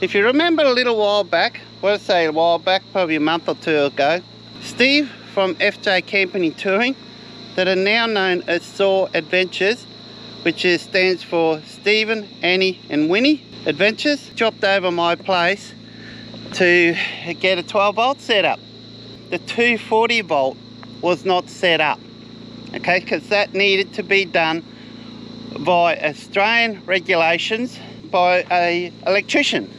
If you remember a little while back, probably a month or two ago, Steve from FJ Camping and Cruising, that are now known as SOAR Adventures, which stands for Stephen, Annie and Winnie Adventures, dropped over my place to get a 12 volt set up. The 240 volt was not set up, okay, because that needed to be done by Australian regulations by an electrician,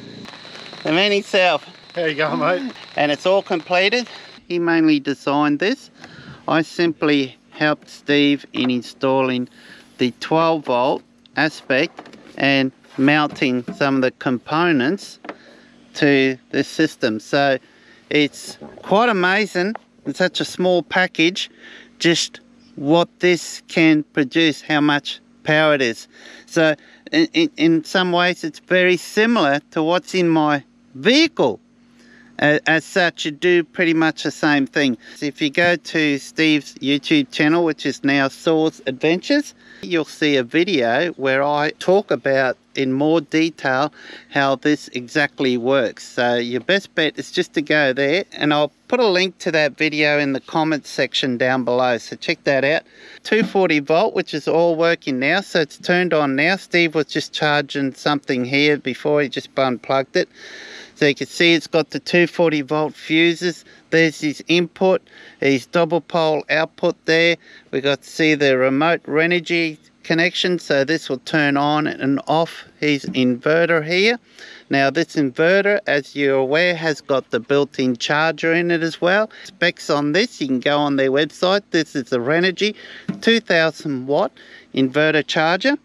the man himself. There you go, mate. And it's all completed. He mainly designed this. I simply helped Steve in installing the 12 volt aspect and mounting some of the components to this system. So it's quite amazing in such a small package just what this can produce, how much power it is. So in some ways it's very similar to what's in my vehicle. As such, you do pretty much the same thing. So if you go to Steve's YouTube channel, which is now SOAR Adventures, you'll see a video where I talk about in more detail how this exactly works. So your best bet is just to go there, and I'll put a link to that video in the comments section down below, so check that out. 240 volt, which is all working now, so it's turned on now. Steve was just charging something here before, he just unplugged it. So you can see it's got the 240 volt fuses. There's his input, his double pole output there. We got to see the remote Renogy connection, so this will turn on and off his inverter here. Now this inverter, as you're aware, has got the built-in charger in it as well. Specs on this, you can go on their website. This is the Renogy 2000 watt inverter charger.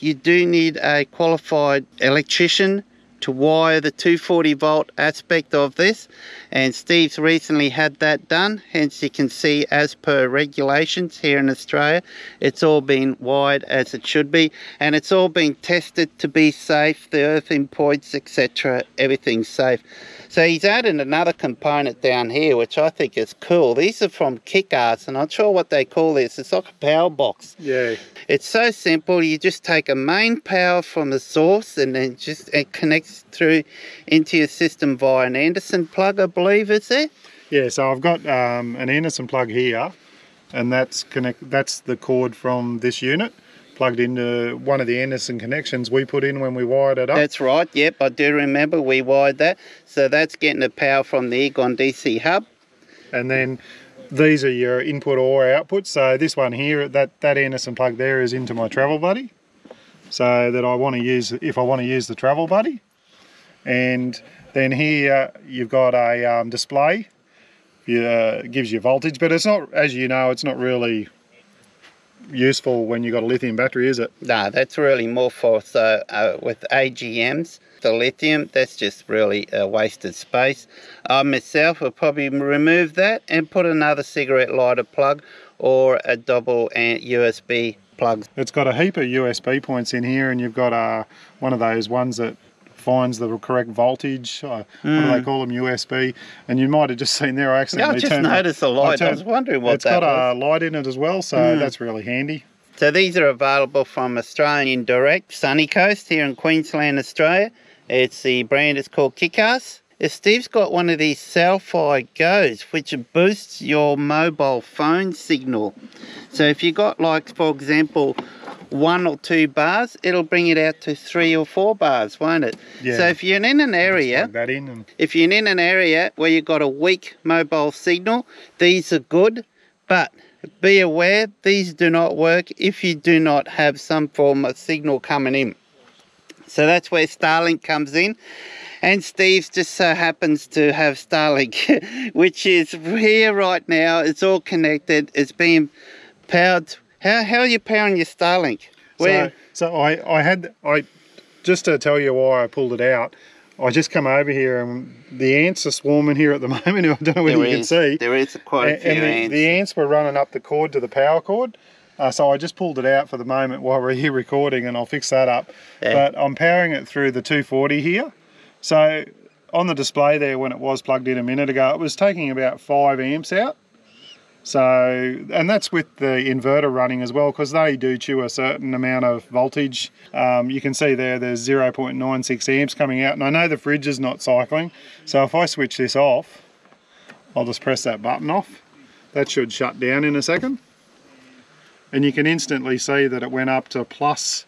You do need a qualified electrician to wire the 240 volt aspect of this, and Steve's recently had that done, hence you can see as per regulations here in Australia it's all been wired as it should be, and it's all been tested to be safe, the earthing points, etc. Everything's safe. So he's added another component down here which I think is cool. These are from Kickass, and I'm not sure what they call this. It's like a power box. Yeah. It's so simple, you just take a main power from the source and then just it connects through into your system via an Anderson plug, I believe, is there? Yeah, so I've got an Anderson plug here, and that's the cord from this unit plugged into one of the Anderson connections we put in when we wired it up. That's right, yep, I do remember we wired that. So that's getting the power from the Egon DC Hub. And then these are your input or output. So this one here, that Anderson plug there is into my Travel Buddy, so that I want to use if I want to use the Travel Buddy. And then here you've got a display. It gives you voltage, but it's not, as you know, it's not really useful when you've got a lithium battery, is it? No, that's really more for with AGMs, the lithium, that's just really wasted space. I myself will probably remove that and put another cigarette lighter plug or a double USB plug. It's got a heap of USB points in here, and you've got one of those ones that finds the correct voltage. What do they call them? USB. And you might have just seen there, I accidentally turned... I just noticed the light. I was wondering what that was. It's got a light in it as well, so that's really handy. So these are available from Australian Direct, Sunny Coast, here in Queensland, Australia. It's the brand is called Kickass. Steve's got one of these Selfie Go's, which boosts your mobile phone signal. So if you got, like, for example, 1 or 2 bars, it'll bring it out to 3 or 4 bars, won't it? Yeah. So if you're in an area, if you're in an area where you've got a weak mobile signal, these are good, but be aware these do not work if you do not have some form of signal coming in. So that's where Starlink comes in, and Steve's just so happens to have Starlink, which is here right now. It's all connected. It's being powered. How are you powering your Starlink? So I just to tell you why I pulled it out, I just come over here, and the ants are swarming here at the moment. I don't know whether you can see. There is quite a few ants. The ants were running up the cord to the power cord. So I just pulled it out for the moment while we're here recording, and I'll fix that up. Yeah. But I'm powering it through the 240 here. So on the display there, when it was plugged in a minute ago, it was taking about 5 amps out. So, and that's with the inverter running as well, because they do chew a certain amount of voltage. You can see there's 0.96 amps coming out, and I know the fridge is not cycling, so if I switch this off, I'll just press that button off. That should shut down in a second. And you can instantly see that it went up to plus.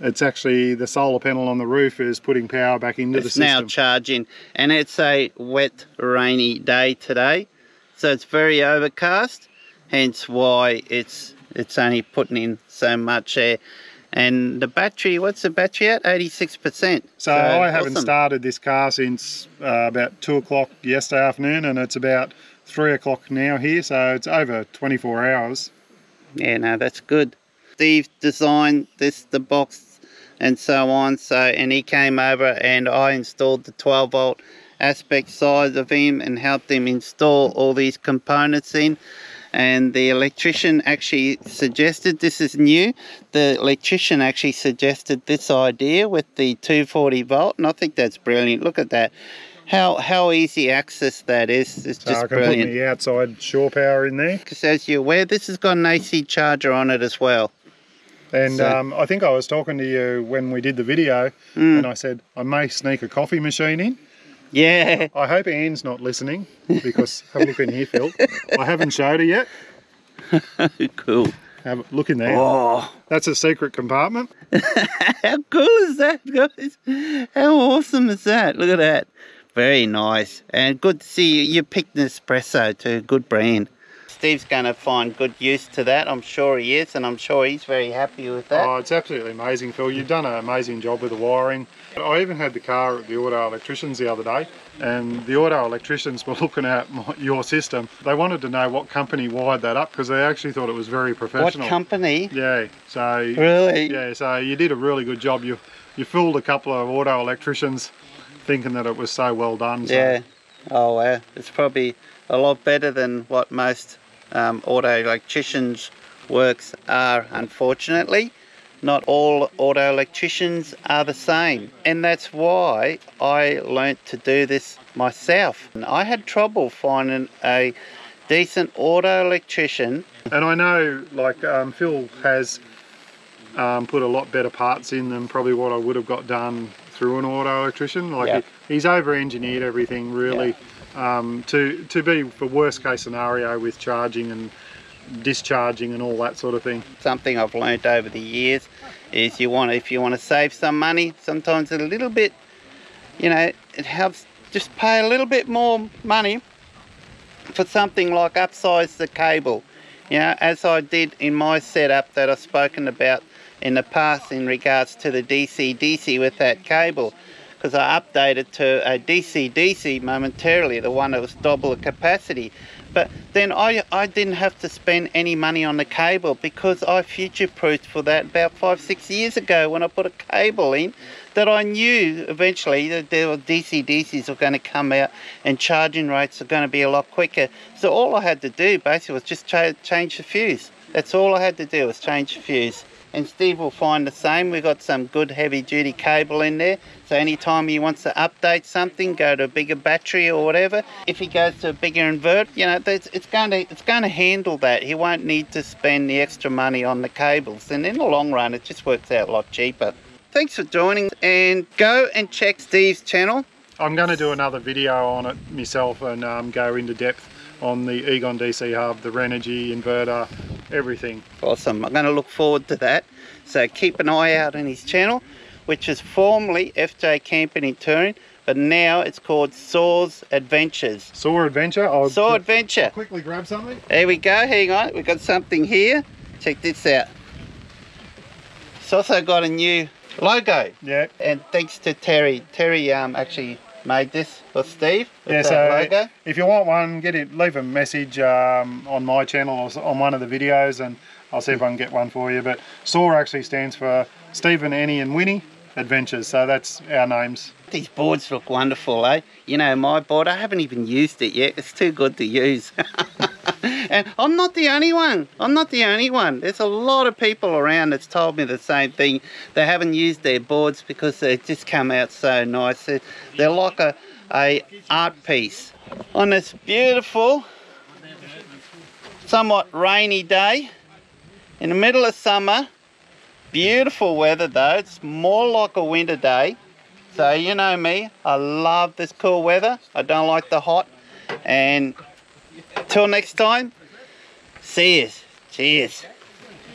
It's actually the solar panel on the roof is putting power back into the system. It's now charging, and it's a wet, rainy day today. So it's very overcast, hence why it's only putting in so much air. And the battery, what's the battery at? 86%. So I haven't started this car since about 2 o'clock yesterday afternoon, and it's about 3 o'clock now here, so it's over 24 hours. Yeah, no, that's good. Steve designed this, the box and so on, so, and he came over and I installed the 12 volt aspect size of him and helped him install all these components in. And the electrician actually suggested, this is new, the electrician actually suggested this idea with the 240 volt, and I think that's brilliant. Look at that, how easy access that is. It's so just brilliant. I can put the outside shore power in there, because as you're aware, this has got an AC charger on it as well. And so, I think I was talking to you when we did the video, and I said I may sneak a coffee machine in. Yeah. I hope Anne's not listening, because have a look in here, Phil. I haven't showed her yet. Cool. Have a look in there. Oh. That's a secret compartment. How cool is that, guys? How awesome is that? Look at that. Very nice. And good to see you. You picked Nespresso too. Good brand. Steve's going to find good use to that. I'm sure he is, and I'm sure he's very happy with that. Oh, it's absolutely amazing, Phil. You've done an amazing job with the wiring. I even had the car at the auto electricians the other day, and the auto electricians were looking at your system. They wanted to know what company wired that up, because they actually thought it was very professional. What company? Yeah. So really? Yeah, so you did a really good job. You fooled a couple of auto electricians thinking that it was so well done. So. Yeah. Oh, wow. It's probably a lot better than what most auto electricians' works are, unfortunately. Not all auto electricians are the same, and that's why I learnt to do this myself. And I had trouble finding a decent auto electrician. And I know, like, Phil has put a lot better parts in than probably what I would have got done through an auto electrician. Like, yeah. He's over-engineered everything, really, yeah. To be for worst-case scenario with charging and discharging and all that sort of thing. Something I've learned over the years is if you want to save some money, sometimes a little bit, you know, it helps just pay a little bit more money for something like upsize the cable, you know, as I did in my setup that I've spoken about in the past in regards to the DC-DC with that cable, because I updated to a DC-DC momentarily, the one that was double the capacity. But then I didn't have to spend any money on the cable, because I future-proofed for that about 5-6 years ago when I put a cable in that I knew eventually that there were DC-DCs were going to come out and charging rates are going to be a lot quicker. So all I had to do basically was just change the fuse. That's all I had to do was change the fuse. And Steve will find the same. We've got some good heavy-duty cable in there. So anytime he wants to update something, go to a bigger battery or whatever, if he goes to a bigger inverter, you know, it's going to handle that. He won't need to spend the extra money on the cables. And in the long run, it just works out a lot cheaper. Thanks for joining, and go and check Steve's channel. I'm going to do another video on it myself and go into depth on the Egon DC Hub, the Renogy inverter, everything. Awesome. I'm going to look forward to that. So keep an eye out on his channel, which is formerly FJ Camping and Cruising, but now it's called SOAR Adventures. SOAR Adventure? SOAR Adventure. I'll quickly grab something. There we go. Hang on. We've got something here. Check this out. It's also got a new logo. Yeah. And thanks to Terry. Terry actually made this for Steve. Yeah, so logo. If you want one, get it. Leave a message on my channel or on one of the videos, and I'll see if I can get one for you. But SOAR actually stands for Stephen, Annie, and Winnie Adventures. So that's our names. These boards look wonderful, eh? You know, my board, I haven't even used it yet. It's too good to use. And I'm not the only one. I'm not the only one. There's a lot of people around that's told me the same thing. They haven't used their boards because they just come out so nice. They're like a art piece. On this beautiful somewhat rainy day in the middle of summer. Beautiful weather though, it's more like a winter day. So you know me, I love this cool weather. I don't like the hot. And till next time, see you. Cheers.